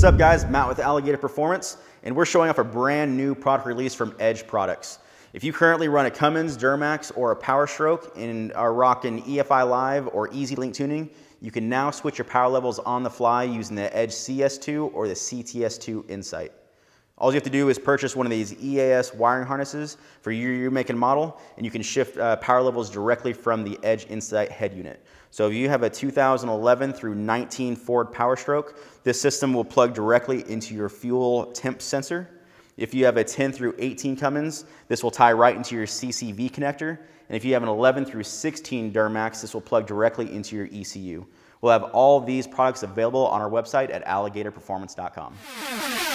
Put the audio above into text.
What's up guys, Matt with Alligator Performance, and we're showing off a brand new product release from Edge Products. If you currently run a Cummins, Duramax, or a Power Stroke and are rocking EFI Live or Easy Link Tuning, you can now switch your power levels on the fly using the Edge CS2 or the CTS2 Insight. All you have to do is purchase one of these EAS wiring harnesses for your make and model, and you can shift power levels directly from the Edge Insight head unit. So if you have a 2011 through 19 Ford Power Stroke, this system will plug directly into your fuel temp sensor. If you have a 10 through 18 Cummins, this will tie right into your CCV connector. And if you have an 11 through 16 Duramax, this will plug directly into your ECU. We'll have all these products available on our website at alligatorperformance.com.